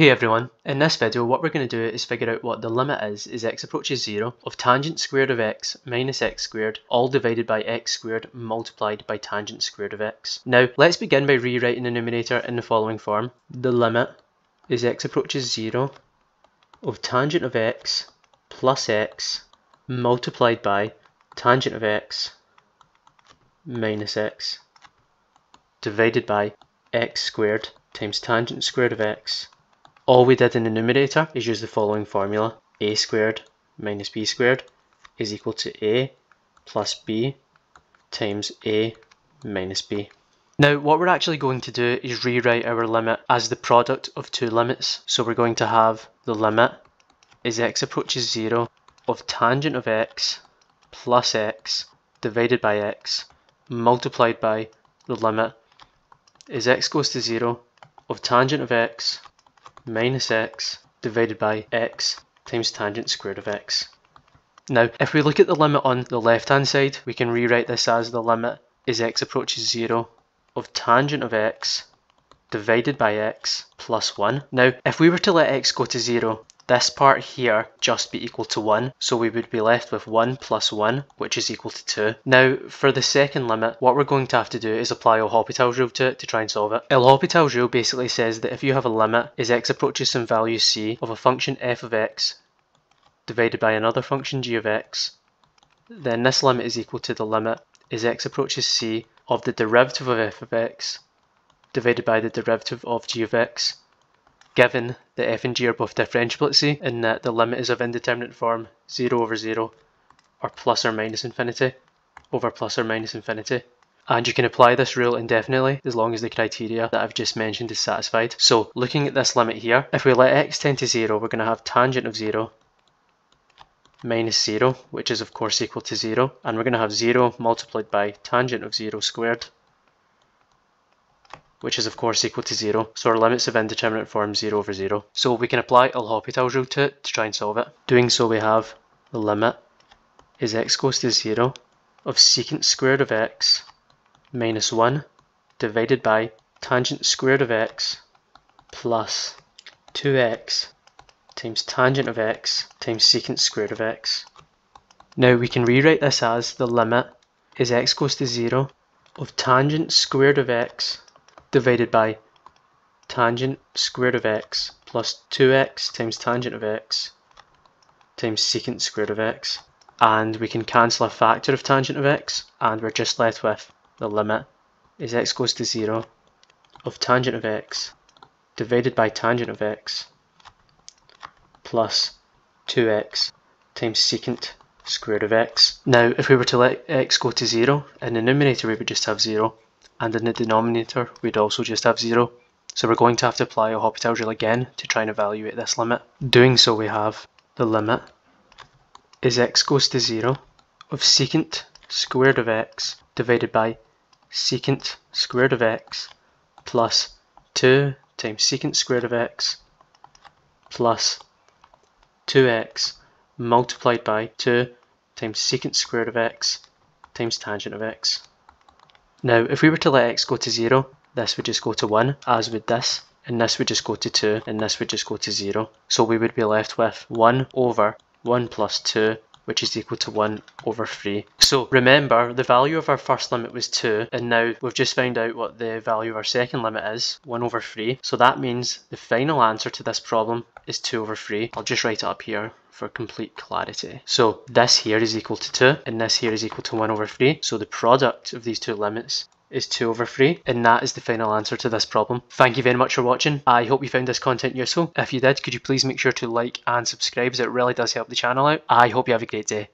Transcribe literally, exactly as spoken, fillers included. Hey everyone, in this video what we're going to do is figure out what the limit is as x approaches zero of tangent squared of x minus x squared all divided by x squared multiplied by tangent squared of x. Now let's begin by rewriting the numerator in the following form. The limit as x approaches zero of tangent of x plus x multiplied by tangent of x minus x divided by x squared times tangent squared of x. All we did in the numerator is use the following formula. A squared minus b squared is equal to a plus b times a minus b. Now what we're actually going to do is rewrite our limit as the product of two limits. So we're going to have the limit as x approaches zero of tangent of x plus x divided by x multiplied by the limit as x goes to zero of tangent of x minus x divided by x times tangent squared of x. Now if we look at the limit on the left hand side, we can rewrite this as the limit as x approaches zero of tangent of x divided by x plus one. Now if we were to let x go to zero, this part here just be equal to one, so we would be left with one plus one, which is equal to two. Now for the second limit, what we're going to have to do is apply L'Hopitals rule to it to try and solve it. L'Hopitals rule basically says that if you have a limit as x approaches some value c of a function f of x divided by another function g of x, then this limit is equal to the limit as x approaches c of the derivative of f of x divided by the derivative of g of x, given that f and g are both differentiable at c and that the limit is of indeterminate form zero over zero or plus or minus infinity over plus or minus infinity. And you can apply this rule indefinitely as long as the criteria that I've just mentioned is satisfied. So looking at this limit here, if we let x tend to zero, we're going to have tangent of zero minus zero, which is of course equal to zero, and we're going to have zero multiplied by tangent of zero squared, which is of course equal to zero, so our limit's of indeterminate form zero over zero. So we can apply L'Hopitals rule to it to try and solve it. Doing so, we have the limit as x goes to zero of secant squared of x minus one divided by tangent squared of x plus two x times tangent of x times secant squared of x. Now we can rewrite this as the limit as x goes to zero of tangent squared of x divided by tangent squared of x plus two x times tangent of x times secant squared of x. And we can cancel a factor of tangent of x, and we're just left with the limit as x goes to zero of tangent of x divided by tangent of x plus two x times secant squared of x. Now if we were to let x go to zero, in the numerator we would just have zero, and in the denominator we'd also just have zero. So we're going to have to apply L'Hopitals rule again to try and evaluate this limit. Doing so, we have the limit as x goes to zero of secant squared of x divided by secant squared of x plus two times secant squared of x plus two x multiplied by two times secant squared of x times tangent of x. Now if we were to let x go to zero, this would just go to one, as would this, and this would just go to two, and this would just go to zero. So we would be left with one over one plus two, which is equal to one over three. So remember, the value of our first limit was two, and now we've just found out what the value of our second limit is, one over three. So that means the final answer to this problem is two over three. I'll just write it up here for complete clarity. So this here is equal to two, and this here is equal to one over three. So the product of these two limits is two over three, and that is the final answer to this problem. Thank you very much for watching. I hope you found this content useful. If you did, could you please make sure to like and subscribe, as it really does help the channel out. I hope you have a great day.